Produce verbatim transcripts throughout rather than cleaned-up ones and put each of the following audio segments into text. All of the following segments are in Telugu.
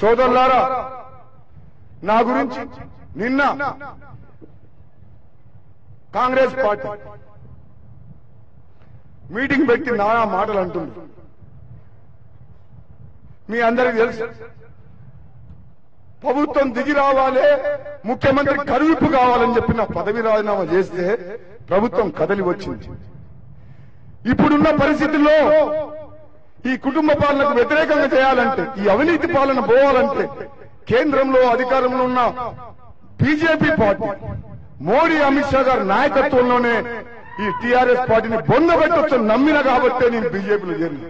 సోదరులారా నా గురించి నిన్న కాంగ్రెస్ పార్టీ మీటింగ్ పెట్టి నానా మాటలు అంటుంది మీ అందరికీ తెలుసు ప్రభుత్వం దిగి రావాలి ముఖ్యమంత్రి కరువిప్పు కావాలని చెప్పి నా పదవి రాజీనామా చేస్తే ప్రభుత్వం కదలి వచ్చింది ఇప్పుడున్న పరిస్థితుల్లో ఈ కుటుంబ పాలనకు వ్యతిరేకంగా చేయాలంటే ఈ అవినీతి పాలన పోవాలంటే కేంద్రంలో అధికారంలో ఉన్న బీజేపీ పార్టీ మోడీ అమిత్ షా గారి నాయకత్వంలోనే ఈ టీఆర్ఎస్ పార్టీని బొందబెట్టొచ్చు నమ్మిన కాబట్టే నేను బీజేపీలో చేరిన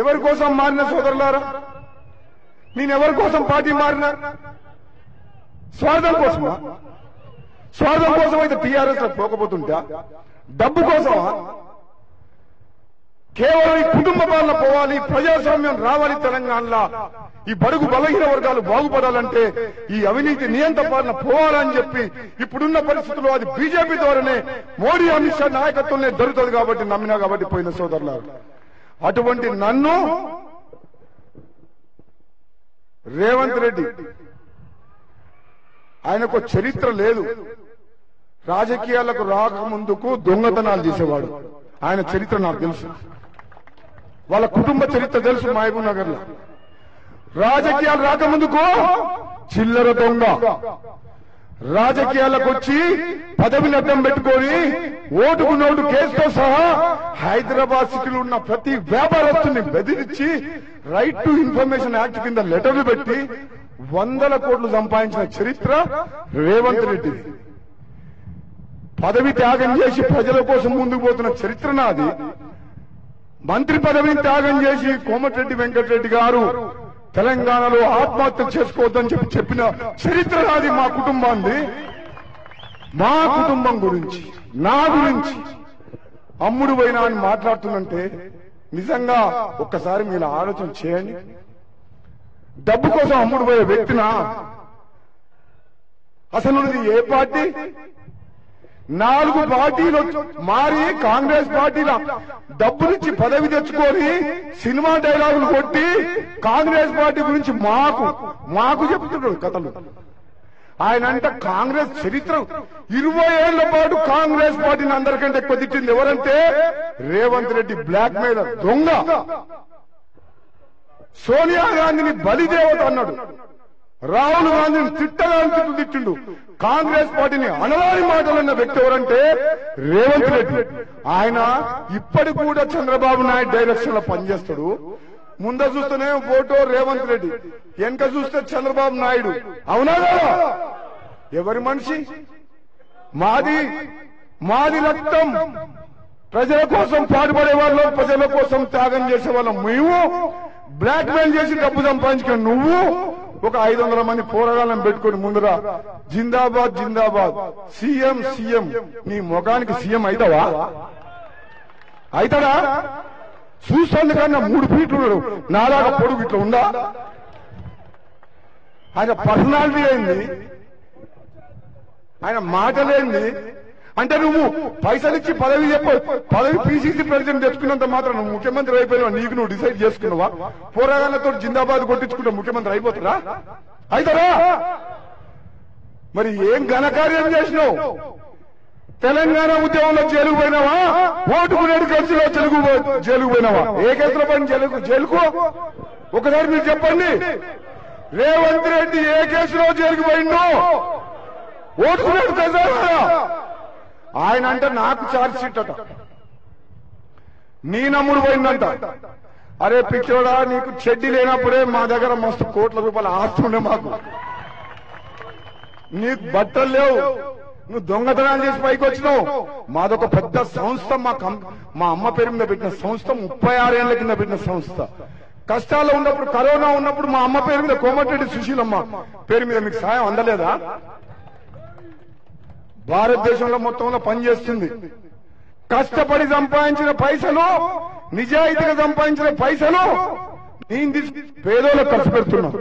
ఎవరి కోసం మారిన సోదరులారా నేనెవరి కోసం పార్టీ మారినా స్వార్థం కోసమా స్వార్థం కోసం అయితే టీఆర్ఎస్ లో పోకపోతుంటా డబ్బు కోసమా కేవలం ఈ కుటుంబ పాలన పోవాలి ప్రజాస్వామ్యం రావాలి తెలంగాణలో ఈ బడుగు బలహీన వర్గాలు బాగుపడాలంటే ఈ అవినీతి నియంత పాలన పోవాలని చెప్పి ఇప్పుడున్న పరిస్థితుల్లో అది బీజేపీ ద్వారానే మోడీ అమిత్ షా నాయకత్వంలో దొరుకుతుంది కాబట్టి నమ్మినా కాబట్టి పోయిన సోదరులారు అటువంటి నన్ను రేవంత్ రెడ్డి ఆయనకు చరిత్ర లేదు రాజకీయాలకు రాకముందుకు దొంగతనాలు చేసేవాడు ఆయన చరిత్ర నాకు తెలుసు వాళ్ళ కుటుంబ చరిత్ర తెలుసు మహబూబ్ నగర్ లో రాజకీయాలు రాకముందుకు చిల్లర దొంగ రాజకీయాలకు వచ్చి పదవిని అడ్డం పెట్టుకొని ఓటుకు నోటు కేసుతో సహా హైదరాబాద్ సిటీలో ఉన్న ప్రతి వ్యాపారస్తుని బెదిరించి రైట్ టు ఇన్ఫర్మేషన్ యాక్ట్ కింద లెటర్లు పెట్టి వందల కోట్లు సంపాదించిన చరిత్ర రేవంత్ రెడ్డి పదవి త్యాగం చేసి ప్రజల కోసం ముందుకు పోతున్న చరిత్ర నాది మంత్రి పదవిని త్యాగం చేసి కోమటిరెడ్డి వెంకటరెడ్డి గారు తెలంగాణలో ఆత్మహత్య చేసుకోవద్దని చెప్పి చెప్పిన చరిత్ర నాది మా కుటుంబాన్ని మా కుటుంబం గురించి నా గురించి అమ్ముడు పోయినా అని మాట్లాడుతుందంటే నిజంగా ఒక్కసారి మీరు ఆలోచన చేయండి డబ్బు కోసం అమ్ముడు పోయే వ్యక్తినా అసలు ఇది ఏ పార్టీ నాలుగు పార్టీలు మారి కాంగ్రెస్ పార్టీల డబ్బునిచ్చి పదవి తెచ్చుకొని సినిమా డైలాగులు కొట్టి కాంగ్రెస్ పార్టీ గురించి మాకు మాకు చెప్తున్నాడు కథలు ఆయన అంటే కాంగ్రెస్ చరిత్ర ఇరవై ఏళ్ల పాటు కాంగ్రెస్ పార్టీని అందరికంటే ఎక్కువ తిట్టింది ఎవరంటే రేవంత్ రెడ్డి బ్లాక్ మెయిలర్ దొంగ సోనియా గాంధీని బలిదేవత అన్నాడు రాహుల్ గాంధీని తిట్టగాని తిట్టు తిట్టిండు కాంగ్రెస్ పార్టీని అనరాని మాటలున్న వ్యక్తి ఎవరంటే రేవంత్ రెడ్డి ఆయన ఇప్పటికి కూడా చంద్రబాబు నాయుడు డైరెక్షన్ లో పనిచేస్తాడు ముంద చూస్తేనే ఫోటో రేవంత్ రెడ్డి వెనక చూస్తే చంద్రబాబు నాయుడు అవునా కదా ఎవరి మనిషి మాది మాది రక్తం ప్రజల కోసం పాటుపడే వాళ్ళం ప్రజల కోసం త్యాగం చేసే వాళ్ళం మేము బ్లాక్ మెయిల్ చేసి డబ్బు సంపాదించుకున్న నువ్వు ఒక ఐదు వందల మంది పోరాటాలను పెట్టుకుని ముందర జిందాబాద్ జిందాబాద్ సీఎం సీఎం నీ ముఖానికి సీఎం అవుతావా అవుతాడా చూస్తాను కన్నా మూడు ఫీట్లు ఉన్నాడు నాలాగా పొడుగు ఇట్లా ఉందా ఆయన పర్సనాలిటీ ఏంది ఆయన మాటలేంది అంటే నువ్వు పైసలు ఇచ్చి పదవి చెప్పు పదవి పీసీసీ ప్రెసిడెంట్ తెచ్చుకున్నంత మాత్రం నువ్వు ముఖ్యమంత్రి అయిపోయినావు నీకు నువ్వు డిసైడ్ చేసుకున్నావా పోరాటాలతో జిందాబాద్ కొట్టించుకుంటావు ముఖ్యమంత్రి అయిపోతారా అయితారా మరి ఏం ఘనకార్యం చేసినావు తెలంగాణ ఉద్యమంలో జైలుకు పోయినావా ఓటుకు నేడు కేసులో జైలుకు జైలుకు పోయినావా ఏ కేసులో పని జైలుకు జైలుకు ఒకసారి మీరు చెప్పండి రేవంత్ రెడ్డి ఏ కేసులో జైలుకు పోయిండు ఓటుకు నేడు కేసు ఆయన అంటే నాకు ఛార్జ్ షీట్ అట నీ నమ్ముడు పోయిందంట అరే పిచ్చోడా నీకు చెడ్డి లేనప్పుడే మా దగ్గర మస్తు కోట్ల రూపాయలు ఆస్తు ఉండే మాకు నీకు బట్టలు లేవు నువ్వు దొంగతనాలు చేసి పైకి వచ్చినావు మాదొక పెద్ద సంస్థ మా మా అమ్మ పేరు మీద పెట్టిన సంస్థ ముప్పై ఆరు ఏళ్ల కింద పెట్టిన సంస్థ కష్టాల్లో ఉన్నప్పుడు కరోనా ఉన్నప్పుడు మా అమ్మ పేరు మీద కోమటిరెడ్డి సుశీలమ్మ పేరు మీద మీకు సాయం అందలేదా భారతదేశంలో మొత్తంలో పనిచేస్తుంది కష్టపడి సంపాదించిన పైసలు నిజాయితీగా సంపాదించిన పైసలు నేను పేదోళ్ళకు ఖర్చు పెడుతున్నాను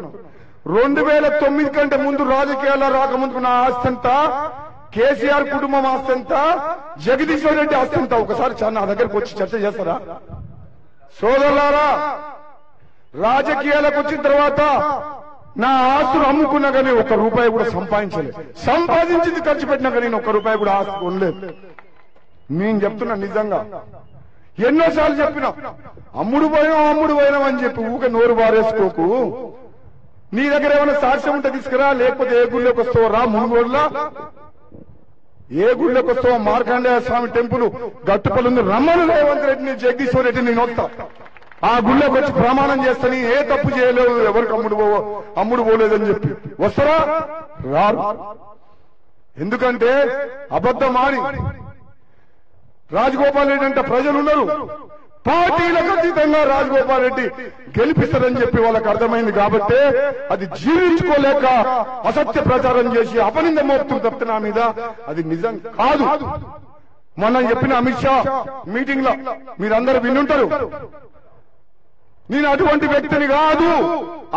రెండు వేల తొమ్మిది కంటే ముందు రాజకీయాల్లో రాకముందుకు నా ఆస్తంతా కేసీఆర్ కుటుంబం ఆస్తంతా జగదీశ్వర్ రెడ్డి ఆస్తంతా ఒకసారి చాలా నా దగ్గరకు వచ్చి చర్చ చేస్తారా సోదరులారా రాజకీయాలకు వచ్చిన తర్వాత నా ఆస్తులు అమ్ముకున్నా కానీ ఒక రూపాయి కూడా సంపాదించలేదు. సంపాదించింది ఖర్చు పెట్టినా కానీ నేను ఒక రూపాయి కూడా ఆస్తి కొనలేదు. నేను చెప్తున్నా నిజంగా ఎన్నోసార్లు చెప్పినా అమ్ముడు పోయాం అమ్ముడు పోయినాం అని చెప్పి ఊక నోరు బారేసుకోకు. నీ దగ్గర ఏమైనా సాక్ష్యం ఉంటే తీసుకురా, లేకపోతే ఏ గుళ్ళకి వస్తావో రా. మునుగోడులో ఏ గుళ్ళకి వస్తావో మార్కండేయ స్వామి టెంపుల్ గట్టుపల్లి రమ్మను రేవంత్ రెడ్డిని జగదీశ్వర్ రెడ్డి నేను వస్తా. ఆ గుళ్ళకి వచ్చి ప్రమాణం చేస్తాను ఏ తప్పు చేయలేదు, ఎవరికి అమ్ముడు పోవో అమ్ముడు పోలేదని చెప్పి వస్తారా? రారు. ఎందుకంటే అబద్ధం ఆడి రాజగోపాల్ రెడ్డి అంటే ప్రజలు ఉన్నారు, పార్టీలకు అతీతంగా రాజగోపాల్ రెడ్డి గెలిపిస్తారని చెప్పి వాళ్ళకి అర్థమైంది. కాబట్టి అది జీవించుకోలేక అసత్య ప్రచారం చేసి అపనింద మోపుతూ తప్పితే నా మీద అది నిజం కాదు. మొన్న చెప్పిన అమిత్ షా మీటింగ్ లో మీరందరూ వినుంటారు, నేను అటువంటి వ్యక్తిని కాదు,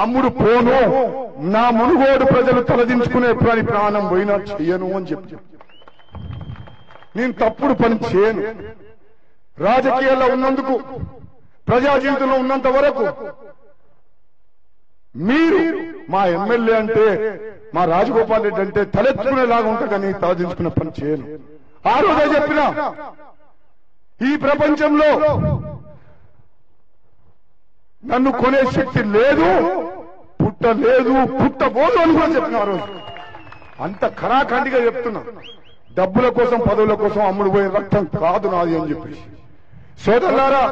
అమ్ముడు పోను, నా మునుగోడు ప్రజలు తలదించుకునే ఎప్పుడని ప్రాణం పోయినా చెయ్యను అని చెప్పి నేను తప్పుడు పని చేయను. రాజకీయాల్లో ఉన్నందుకు ప్రజా జీవితంలో ఉన్నంత వరకు మీరు మా ఎమ్మెల్యే అంటే మా రాజగోపాల్ రెడ్డి అంటే తలెత్తుకునేలాగా ఉంటా కానీ తలదించుకునే పని చేయను. ఆ రోజే చెప్పినా ఈ ప్రపంచంలో నన్ను కొనే శక్తి లేదు, పుట్టలేదు, పుట్టబోదు అని కూడా చెప్పిన ఆ రోజు. అంత ఖరాఖండిగా చెప్తున్నా, డబ్బుల కోసం పదవుల కోసం అమ్ముడు పోయే రక్తం కాదు నాది అని చెప్పేసి. సోదరులారా,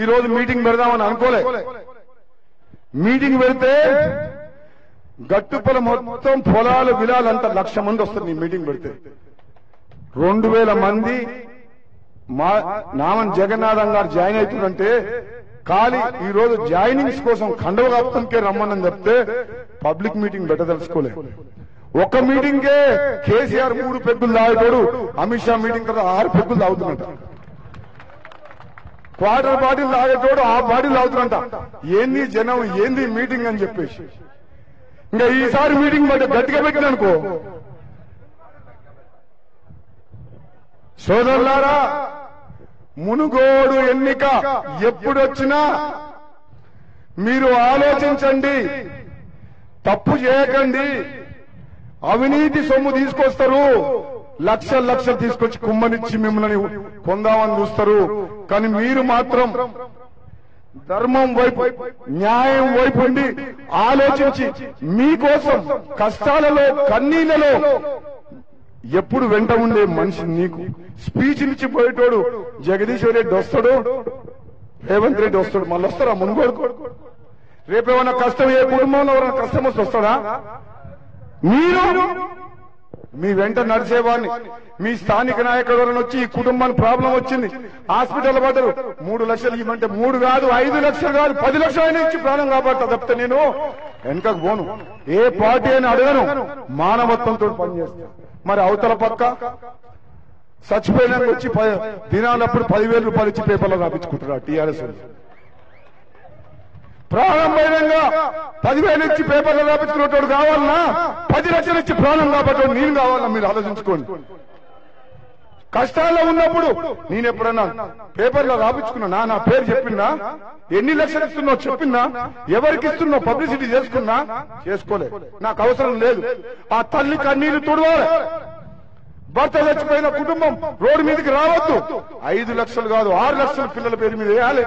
ఈ రోజు మీటింగ్ పెడదామని అనుకోలే. మీటింగ్ పెడితే గట్టుపల మొత్తం పొలాలు విలాలంతా లక్ష మంది వస్తుంది. ఈ మీటింగ్ పెడితే రెండు వేల మంది మా నామన్ జగన్నాథం గారు జాయిన్ అవుతుందంటే ఖాళీ ఈ రోజు జాయినింగ్స్ కోసం ఖండవ కాపుతంకే రమ్మని చెప్తే పబ్లిక్ మీటింగ్ పెట్టదలుచుకోలే. ఒక్క మీటింగ్కే కేసీఆర్ మూడు పెగ్గులు తాగుతాడు, అమిత్ షా మీటింగ్ తర్వాత ఆరు పెగ్గులు తాగుతున్నట, క్వార్టర్ బాటిల్ తాగేటోడు ఆ బాటిల్ తాగుతున్నట. ఏంది జనం, ఏంది మీటింగ్ అని చెప్పేసి ఇంకా ఈసారి మీటింగ్ బట్టి గట్టిగా పెట్టిననుకో. సోదరులారా, మునుగోడు ఎన్నిక ఎప్పుడొచ్చినా మీరు ఆలోచించండి, తప్పు చేయకండి. అవినీతి సొమ్ము తీసుకొస్తారు, లక్ష లక్షలు తీసుకొచ్చి కుమ్మనిచ్చి మిమ్మల్ని కొందామని చూస్తారు. కానీ మీరు మాత్రం ధర్మం వైపు న్యాయం వైపు ఉండి ఆలోచించి మీకోసం కష్టాలలో కన్నీళ్లలో ఎప్పుడు వెంట ఉండే మనిషి నీకు స్పీచ్లు ఇచ్చి పోయేటోడు జగదీశ్వర్ రెడ్డి వస్తాడు, రేవంత్ రెడ్డి వస్తాడు, మళ్ళీ వస్తారా మునుగోడు? రేపేమన్నా కష్టం ఏ కుటుంబంలో ఎవరైనా కష్టం వస్తే వస్తాడా? మీరు మీ వెంట నడిచేవాడిని మీ స్థానిక నాయకుడు వలన వచ్చి ఈ కుటుంబానికి ప్రాబ్లం వచ్చింది, హాస్పిటల్ పడ్డారు, మూడు లక్షలు ఇవ్వమంటే మూడు కాదు, ఐదు లక్షలు కాదు, పది లక్షలు అయినా ఇచ్చి ప్రాణం కాపాడుతా తప్పితే నేను వెనకకు పోను. ఏ పార్టీ అయినా అడగను, మానవత్వంతో పనిచేస్తాను. మరి అవతల పక్క చచ్చిపోయినాక వచ్చి దినాలప్పుడు పదివేల రూపాయలు ఇచ్చి పేపర్లో రాపించుకుంటారు టీఆర్ఎస్. ప్రారంభంగా పదివేలు ఇచ్చి పేపర్లు రాపించుకునేటోడు కావాలన్నా, పది లక్షలు ఇచ్చి ప్రాణం కాబట్టి నేను కావాలన్నా? మీరు ఆలోచించుకోండి. కష్టాల్లో ఉన్నప్పుడు నేను ఎప్పుడన్నా పేపర్లో రాపించుకున్నా, నా పేరు చెప్పిందా, ఎన్ని లక్షలు ఇస్తున్నావు చెప్పిందా, ఎవరికి ఇస్తున్నావు పబ్లిసిటీ చేసుకున్నా? చేసుకోలే. నాకు అవసరం లేదు. ఆ తల్లి కన్నీళ్లు తుడవాలి, భర్త చచ్చిపోయిన కుటుంబం రోడ్డు మీదకి రావద్దు. ఐదు లక్షలు కాదు ఆరు లక్షలు పిల్లల పేరు మీద వేయాలి,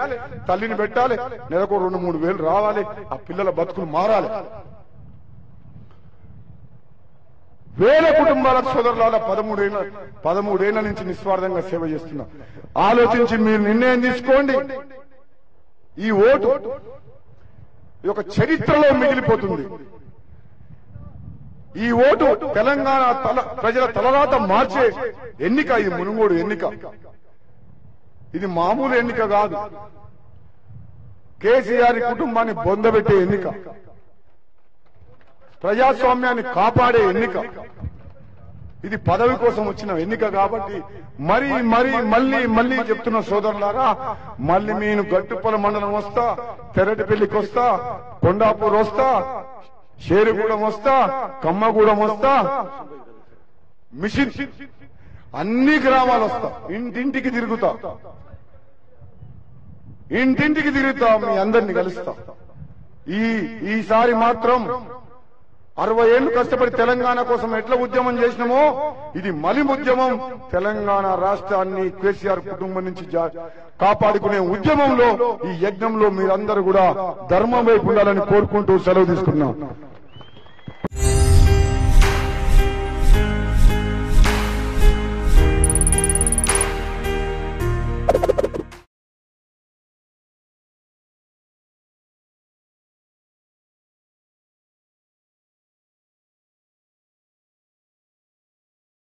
తల్లిని పెట్టాలి, నెలకు రెండు మూడు వేలు రావాలి, ఆ పిల్లల బతుకులు మారాలి. వేల కుటుంబాలకు సోదరులారా పదమూడేళ్ళ పదమూడేళ్ల నుంచి నిస్వార్థంగా సేవ చేస్తున్నా. ఆలోచించి మీరు నిర్ణయం తీసుకోండి. ఈ ఓటు ఈ యొక్క చరిత్రలో మిగిలిపోతుంది. ఈ ఓటు తెలంగాణ తల ప్రజల తలరాత మార్చే ఎన్నిక ఇది, మునుగోడు ఎన్నిక. ఇది మామూలు ఎన్నిక కాదు, కేసీఆర్ కుటుంబాన్ని బొందబెట్టే ఎన్నిక, ప్రజాస్వామ్యాన్ని కాపాడే ఎన్నిక. ఇది పదవి కోసం వచ్చిన ఎన్నిక కాబట్టి మరీ మరీ మళ్ళీ మళ్ళీ చెప్తున్న సోదరులారా, మళ్ళీ నేను గట్టుపల మండలం వస్తా, తెరటిపల్లికి వస్తా, కొండాపూర్ వస్తా, షేరుగూడెం వస్తా, కమ్మగూడెం వస్తా, మిషన్ అన్ని గ్రామాలు వస్తా, ఇంటింటికి తిరుగుతా. ఇంటింటికి తిరుగుతాం, మీ అందరిని కలుస్తాం. ఈ ఈసారి మాత్రం అరవై ఏళ్ళు కష్టపడి తెలంగాణ కోసం ఎట్లా ఉద్యమం చేసినామో ఇది మలి ఉద్యమం. తెలంగాణ రాష్ట్రాన్ని కేసీఆర్ కుటుంబం నుంచి కాపాడుకునే ఉద్యమంలో, ఈ యజ్ఞంలో మీరందరూ కూడా ధర్మం వైపు ఉండాలని కోరుకుంటూ సెలవు తీసుకున్నాం.